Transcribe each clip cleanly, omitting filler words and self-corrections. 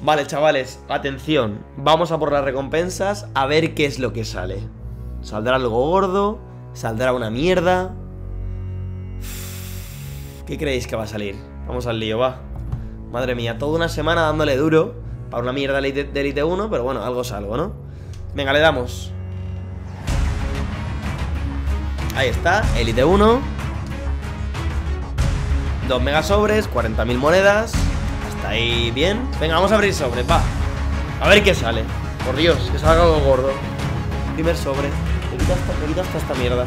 Vale, chavales, atención. Vamos a por las recompensas, a ver qué es lo que sale. ¿Saldrá algo gordo? ¿Saldrá una mierda? ¿Qué creéis que va a salir? Vamos al lío, va. Madre mía, toda una semana dándole duro para una mierda de Elite 1, pero bueno, algo es algo, ¿no? Venga, le damos. Ahí está, Elite 1. 2 mega sobres, 40.000 monedas. Hasta ahí bien. Venga, vamos a abrir sobres, va. A ver qué sale. Por Dios, que salga algo gordo. Primer sobre. Evita hasta esta mierda.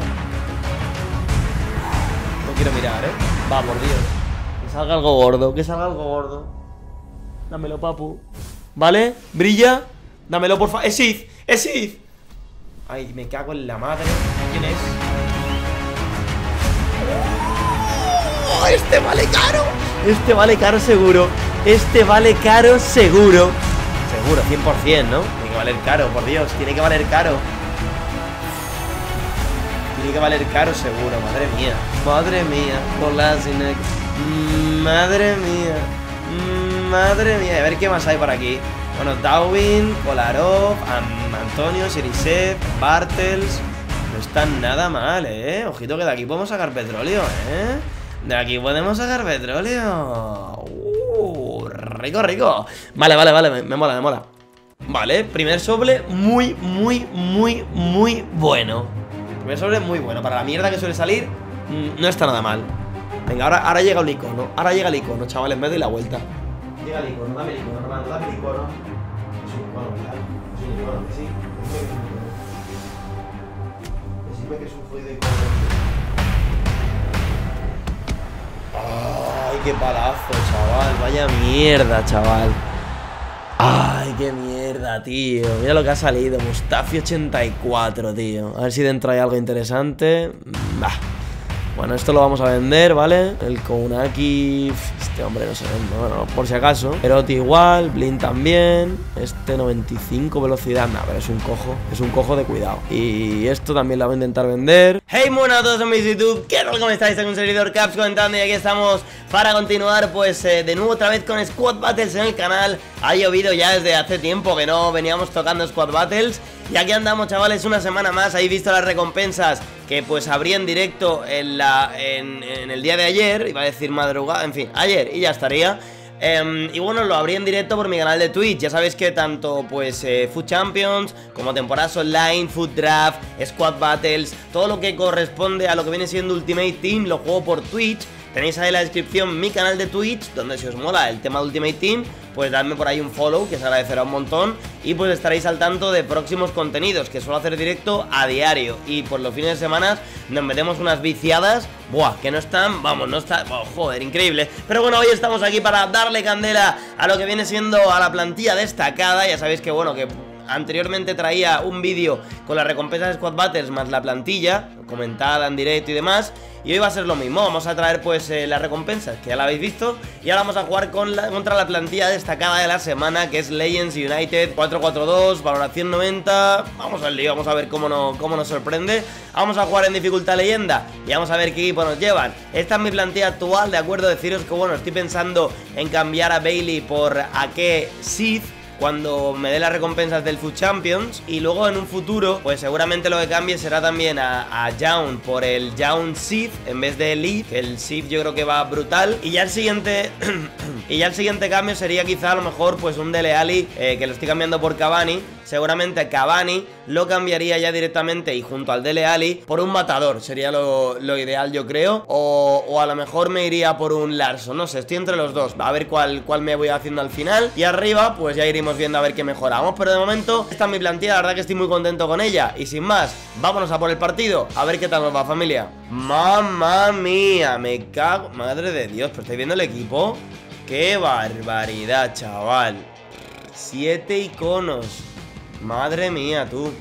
No quiero mirar, Va, por Dios. Que salga algo gordo, que salga algo gordo. Dámelo, papu. ¿Vale? Brilla. Dámelo, por favor. ¡Es Seed! ¡Es Seed! Ay, me cago en la madre. ¿Quién es? ¡Oh! ¡Este vale caro! Este vale caro seguro. Este vale caro seguro. Seguro, 100%, ¿no? Tiene que valer caro, por Dios. Tiene que valer caro. Tiene que valer caro seguro, madre mía. Madre mía. Madre mía. Madre mía. A ver qué más hay por aquí. Bueno, Darwin, Kolarov, Antonio, Sirisev, Bartels. No están nada mal, Ojito que de aquí podemos sacar petróleo, De aquí podemos sacar petróleo. Rico, rico. Vale, vale, vale, me mola, me mola. Vale, primer sobre muy, muy, muy, muy bueno. Primer sobre muy bueno. Para la mierda que suele salir, no está nada mal. Venga, ahora llega un icono. Ahora llega el icono, chavales, me doy la vuelta. Llega el icono, dame el icono, hermano, dame el icono. Es un icono, ¿verdad? Es un icono, que sí. Decime que es un fluido icono. Ay, qué palazo, chaval. Vaya mierda, chaval. Ay, qué mierda, tío. Mira lo que ha salido. Mustafi 84, tío. A ver si dentro hay algo interesante. Bah. Bueno, esto lo vamos a vender, ¿vale? El Kounaki... Este hombre no se vende, bueno, por si acaso. Perotti igual, Blin también. Este 95 velocidad, nada, pero es un cojo de cuidado. Y esto también lo voy a intentar vender. Hey, bueno a todos en mi YouTube, ¿qué tal? ¿Cómo estáis? Aquí un servidor Caps comentando y aquí estamos para continuar, pues, de nuevo otra vez con Squad Battles en el canal. Ha llovido ya desde hace tiempo que no veníamos tocando Squad Battles. Y aquí andamos, chavales, una semana más. Habéis visto las recompensas que pues abrí en directo en el día de ayer. Iba a decir madrugada, en fin, ayer y ya estaría. Y bueno, lo abrí en directo por mi canal de Twitch. Ya sabéis que tanto pues FUT Champions, como temporadas online, FUT Draft, Squad Battles, todo lo que corresponde a lo que viene siendo Ultimate Team, lo juego por Twitch. Tenéis ahí en la descripción mi canal de Twitch, donde si os mola el tema de Ultimate Team, pues dadme por ahí un follow, que os agradecerá un montón. Y pues estaréis al tanto de próximos contenidos, que suelo hacer directo a diario. Y por los fines de semana nos metemos unas viciadas, buah, que no están, vamos, no están, oh, joder, increíble. Pero bueno, hoy estamos aquí para darle candela a lo que viene siendo a la plantilla destacada. Ya sabéis que bueno, que... anteriormente traía un vídeo con las recompensas de Squad Battles más la plantilla comentada en directo y demás. Y hoy va a ser lo mismo, vamos a traer pues las recompensas que ya la habéis visto. Y ahora vamos a jugar con contra la plantilla destacada de la semana, que es Legends United 442, valoración 90. Vamos al lío, vamos a ver cómo nos sorprende. Vamos a jugar en dificultad leyenda y vamos a ver qué equipo nos llevan. Esta es mi plantilla actual, de acuerdo. Deciros que bueno, estoy pensando en cambiar a Bayley por a que Seed cuando me dé las recompensas del FUT Champions. Y luego en un futuro, pues seguramente lo que cambie será también a Jaun por el Jaun Seed en vez de Elite. El Seed yo creo que va brutal. Y ya el siguiente y ya el siguiente cambio sería quizá a lo mejor pues un Dele Alli, que lo estoy cambiando por Cavani. Seguramente Cavani lo cambiaría ya directamente, y junto al Dele Alli, por un matador. Sería lo ideal, yo creo. O a lo mejor me iría por un Larson. No sé, estoy entre los dos. A ver cuál me voy haciendo al final. Y arriba pues ya iremos viendo a ver qué mejoramos. Pero de momento esta es mi plantilla, la verdad que estoy muy contento con ella. Y sin más, vámonos a por el partido, a ver qué tal nos va, familia. Mamma mía, me cago. Madre de Dios, pero estáis viendo el equipo. Qué barbaridad, chaval. 7 iconos. Madre mía, tú.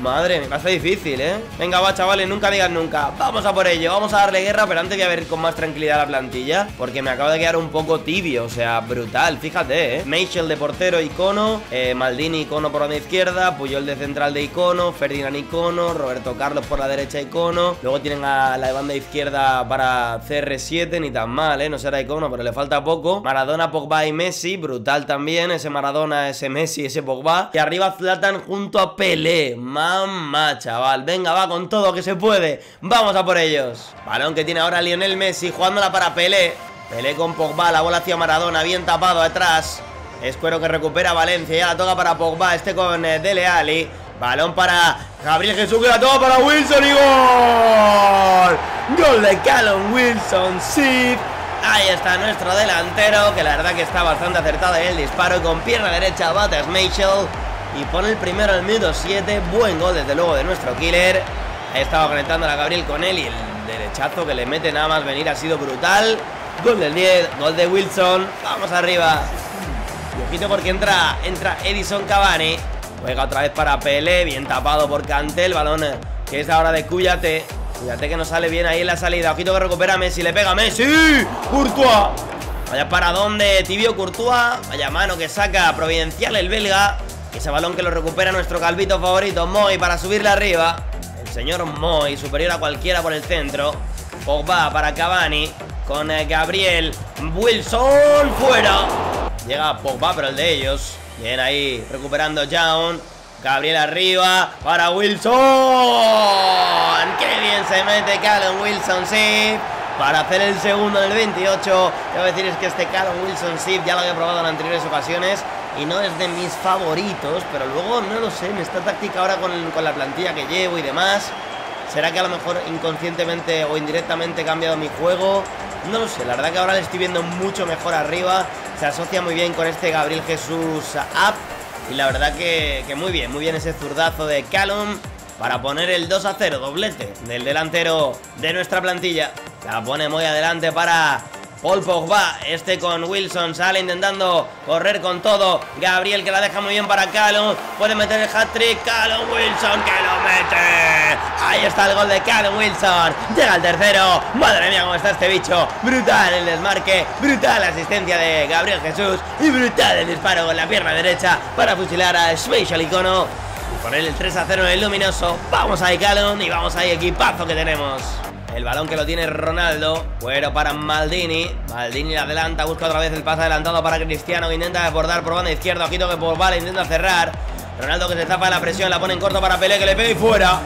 Madre, me pasa difícil, ¿eh? Venga, va, chavales, nunca digas nunca. Vamos a por ello, vamos a darle guerra. Pero antes voy a ver con más tranquilidad la plantilla, porque me acaba de quedar un poco tibio. O sea, brutal, fíjate, ¿eh? Schmeichel de portero, icono, Maldini, icono por la izquierda, Puyol de central de icono, Ferdinand icono, Roberto Carlos por la derecha icono. Luego tienen a la de banda izquierda para CR7, ni tan mal, ¿eh? No será icono, pero le falta poco. Maradona, Pogba y Messi, brutal también. Ese Maradona, ese Messi, ese Pogba. Y arriba Zlatan junto a Pelé. Mamá, chaval, venga, va con todo que se puede. Vamos a por ellos. Balón que tiene ahora Lionel Messi, jugándola para Pelé. Pelé con Pogba, la bola hacia Maradona, bien tapado atrás. Escuero que recupera Valencia, ya la toca para Pogba, este con Dele Alli. Balón para Gabriel Jesús, que la toca para Wilson y ¡gol! Gol de Callum Wilson, sí. Ahí está nuestro delantero, que la verdad que está bastante acertado en el disparo. Y con pierna derecha bate Schmeichel y pone el primero al minuto 7. Buen gol desde luego de nuestro killer. Ha estado conectando a la Gabriel con él y el derechazo que le mete nada más venir ha sido brutal. Gol del 10, gol de Wilson. Vamos arriba. Y ojito porque entra Edison Cavani. Juega otra vez para Pelé, bien tapado por Cantel. Balón que es ahora de Cúllate. Cúllate que no sale bien ahí en la salida. Ojito que recupera Messi, le pega Messi. Courtois. Vaya para donde tibio Courtois. Vaya mano que saca Providencial el belga. Ese balón que lo recupera nuestro calvito favorito, Moy, para subirle arriba. El señor Moy, superior a cualquiera por el centro. Pogba para Cavani, con Gabriel Wilson, fuera. Llega Pogba, pero el de ellos. Bien ahí, recuperando Jaun. Gabriel arriba, para Wilson. ¡Qué bien se mete Callum Wilson, sí! Para hacer el segundo del 28. Debo decir es que este Callum Wilson Seed ya lo había probado en anteriores ocasiones y no es de mis favoritos, pero luego no lo sé, me está táctica ahora con la plantilla que llevo y demás. ¿Será que a lo mejor inconscientemente o indirectamente he cambiado mi juego? No lo sé, la verdad que ahora le estoy viendo mucho mejor arriba. Se asocia muy bien con este Gabriel Jesús Up y la verdad que muy bien ese zurdazo de Callum para poner el 2-0, doblete del delantero de nuestra plantilla. La pone muy adelante para Paul Pogba, este con Wilson, sale intentando correr con todo. Gabriel que la deja muy bien para Callum, puede meter el hat-trick, Callum Wilson que lo mete. Ahí está el gol de Callum Wilson, llega el tercero. Madre mía cómo está este bicho, brutal el desmarque, brutal la asistencia de Gabriel Jesús y brutal el disparo con la pierna derecha para fusilar a Schmeichel icono. Poner el 3-0 en el luminoso. Vamos ahí Callum y vamos ahí equipazo que tenemos. El balón que lo tiene Ronaldo, cuero para Maldini. Maldini la adelanta, busca otra vez el pase adelantado para Cristiano, que intenta desbordar por banda izquierda. Ojito que Pogba le intenta cerrar. Ronaldo que se tapa de la presión, la pone en corto para Pelé, que le pega y fuera.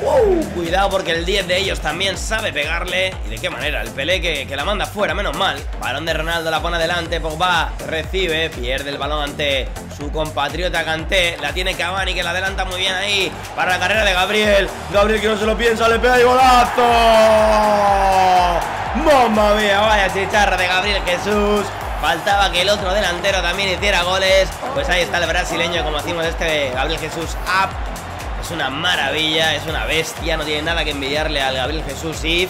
¡Wow! Cuidado porque el 10 de ellos también sabe pegarle. ¿Y de qué manera? El Pelé que la manda fuera, menos mal. Balón de Ronaldo, la pone adelante, Pogba recibe, pierde el balón ante su compatriota Canté. La tiene Cavani que la adelanta muy bien ahí para la carrera de Gabriel. Gabriel que no se lo piensa, le pega y golazo. ¡Mamma mía! Vaya chicharra de Gabriel Jesús. Faltaba que el otro delantero también hiciera goles. Pues ahí está el brasileño, como decimos este Gabriel Jesús Up. Es una maravilla, es una bestia, no tiene nada que envidiarle al Gabriel Jesús If.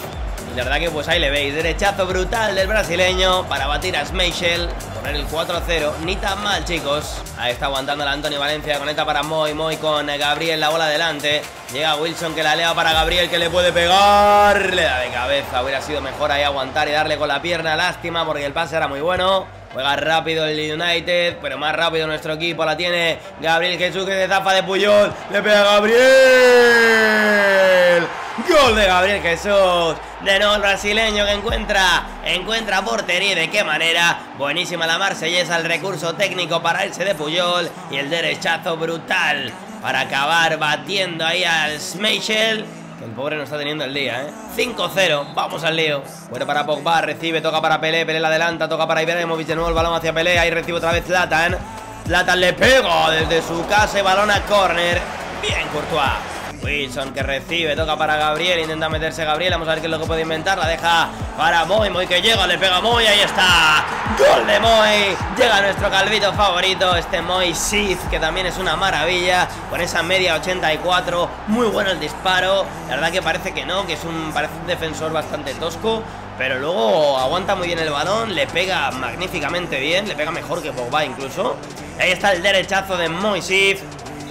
Y la verdad que pues ahí le veis, derechazo brutal del brasileño para batir a Schmeichel, poner el 4-0, ni tan mal chicos. Ahí está aguantando el Antonio Valencia, conecta para Moy, Moy con Gabriel, la bola adelante. Llega Wilson que la lea para Gabriel que le puede pegar, le da de cabeza, hubiera sido mejor ahí aguantar y darle con la pierna, lástima porque el pase era muy bueno. Juega rápido el United, pero más rápido nuestro equipo. La tiene Gabriel Jesús que se zafa de Puyol. Le pega a Gabriel. Gol de Gabriel Jesús. De nuevo el brasileño que encuentra portería. ¿De qué manera? Buenísima la marsellesa, el recurso técnico para irse de Puyol. Y el derechazo brutal para acabar batiendo ahí al Schmeichel. El pobre no está teniendo el día, ¿eh? 5-0, vamos al lío. Bueno, para Pogba, recibe, toca para Pelé, Pelé la adelanta, toca para Ibrahimovic, de nuevo el balón hacia Pelé, ahí recibe otra vez Zlatan. Zlatan le pega desde su casa y balón a córner. Bien, Courtois. Wilson que recibe, toca para Gabriel, intenta meterse Gabriel, vamos a ver qué es lo que puede inventar, la deja para Moy, Moy que llega, le pega Moy, ahí está. Gol de Moy, llega nuestro calvito favorito, este Moy Sith, que también es una maravilla, con esa media 84, muy bueno el disparo, la verdad que parece que no, que es parece un defensor bastante tosco, pero luego aguanta muy bien el balón, le pega magníficamente bien, le pega mejor que Pogba incluso, ahí está el derechazo de Moy Sith,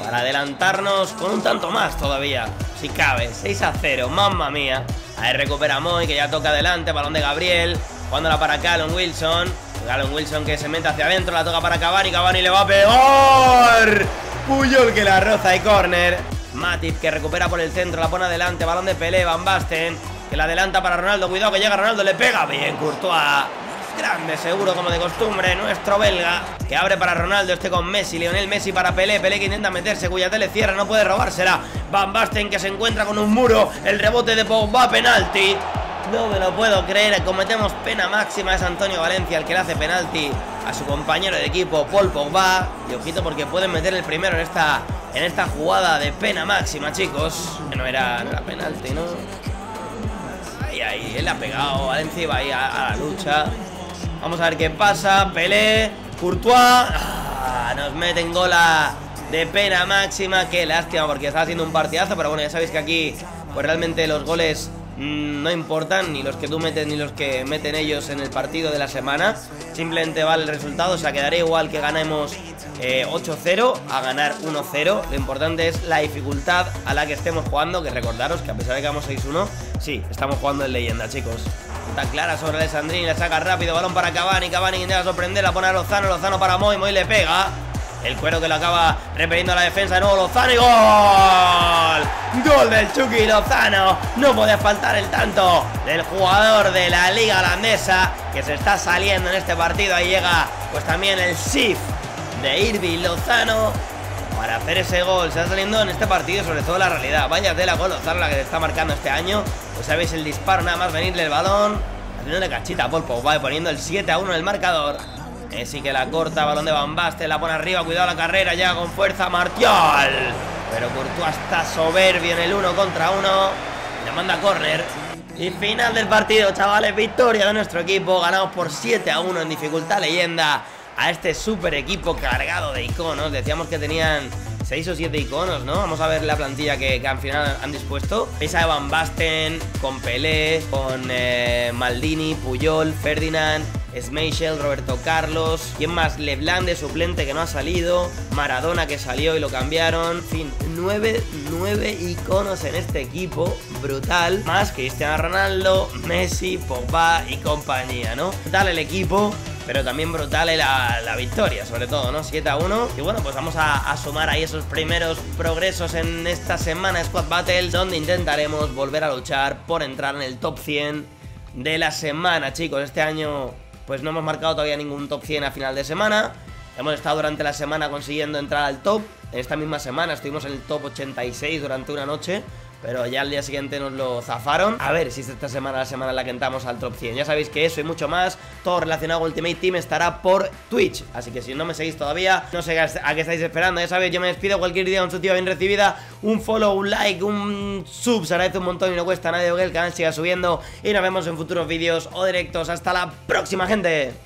para adelantarnos con un tanto más todavía, si cabe. 6-0, mamma mía. Ahí recupera Moy, que ya toca adelante, balón de Gabriel, jugándola para Callum Wilson. Callum Wilson que se mete hacia adentro, la toca para Cavani, Cavani le va a peor. Puyol que la roza y córner. Matip que recupera por el centro, la pone adelante, balón de Pelé, Van Basten, que la adelanta para Ronaldo, cuidado que llega Ronaldo, le pega bien Courtois. Grande, seguro, como de costumbre, nuestro belga, que abre para Ronaldo, este con Messi, Lionel Messi para Pelé, Pelé que intenta meterse, Cúllate le cierra, no puede robársela, Van Basten que se encuentra con un muro, el rebote de Pogba, penalti, no me lo puedo creer, cometemos pena máxima, es Antonio Valencia el que le hace penalti a su compañero de equipo, Paul Pogba, y ojito porque pueden meter el primero en esta jugada de pena máxima, chicos, no era penalti, ¿no? Ahí, él ha pegado, Valencia iba ahí a la lucha. Vamos a ver qué pasa. Pelé, Courtois. Nos meten gola de pena máxima. Qué lástima porque estaba haciendo un partidazo. Pero bueno, ya sabéis que aquí pues realmente los goles no importan. Ni los que tú metes ni los que meten ellos en el partido de la semana. Simplemente vale el resultado. O sea, quedaría igual que ganemos 8-0 a ganar 1-0. Lo importante es la dificultad a la que estemos jugando. Que recordaros que a pesar de que vamos 6-1, sí, estamos jugando en leyenda, chicos. Está clara sobre Alessandrini, la saca rápido, balón para Cavani, Cavani intenta sorprender, la pone a Lozano, Lozano para Moy, Moy le pega. El cuero que lo acaba repeliendo a la defensa de nuevo Lozano y ¡gol! Gol del Chucky Lozano, no podía faltar el tanto del jugador de la liga holandesa que se está saliendo en este partido. Ahí llega pues también el shift de Irving Lozano para hacer ese gol. Se está saliendo en este partido sobre todo la realidad. Vaya tela con Lozano la que se está marcando este año. Pues sabéis el disparo, nada más venirle el balón, haciéndole cachita a Paul Pogba, poniendo el 7-1 en el marcador. Messi que la corta, balón de Van Basten, la pone arriba, cuidado la carrera, llega con fuerza Martial. Pero Courtois está soberbio en el 1 contra 1, le manda córner. Y final del partido, chavales, victoria de nuestro equipo, ganados por 7-1 en dificultad leyenda a este super equipo cargado de iconos. Decíamos que tenían 6 o 7 iconos, ¿no? Vamos a ver la plantilla que al final han dispuesto. Esa de Van Basten, con Pelé, con Maldini, Puyol, Ferdinand, Schmeichel, Roberto Carlos. ¿Quién más? Leblanc de suplente que no ha salido. Maradona que salió y lo cambiaron. En fin, 9 iconos en este equipo. Brutal. Más Cristiano Ronaldo, Messi, Pogba y compañía, ¿no? Dale el equipo. Pero también brutal la victoria, sobre todo, ¿no? 7-1. Y bueno, pues vamos a sumar ahí esos primeros progresos en esta semana Squad Battle, donde intentaremos volver a luchar por entrar en el top 100 de la semana, chicos. Este año, pues no hemos marcado todavía ningún top 100 a final de semana. Hemos estado durante la semana consiguiendo entrar al top. En esta misma semana estuvimos en el top 86 durante una noche, pero ya al día siguiente nos lo zafaron. A ver si es esta semana la semana en la que entramos al top 100. Ya sabéis que eso y mucho más, todo relacionado con Ultimate Team, estará por Twitch. Así que si no me seguís todavía, no sé a qué estáis esperando. Ya sabéis, yo me despido. Cualquier día un tío bien recibida, un follow, un like, un sub, se agradece un montón y no cuesta nada que el canal siga subiendo. Y nos vemos en futuros vídeos o directos. Hasta la próxima, gente.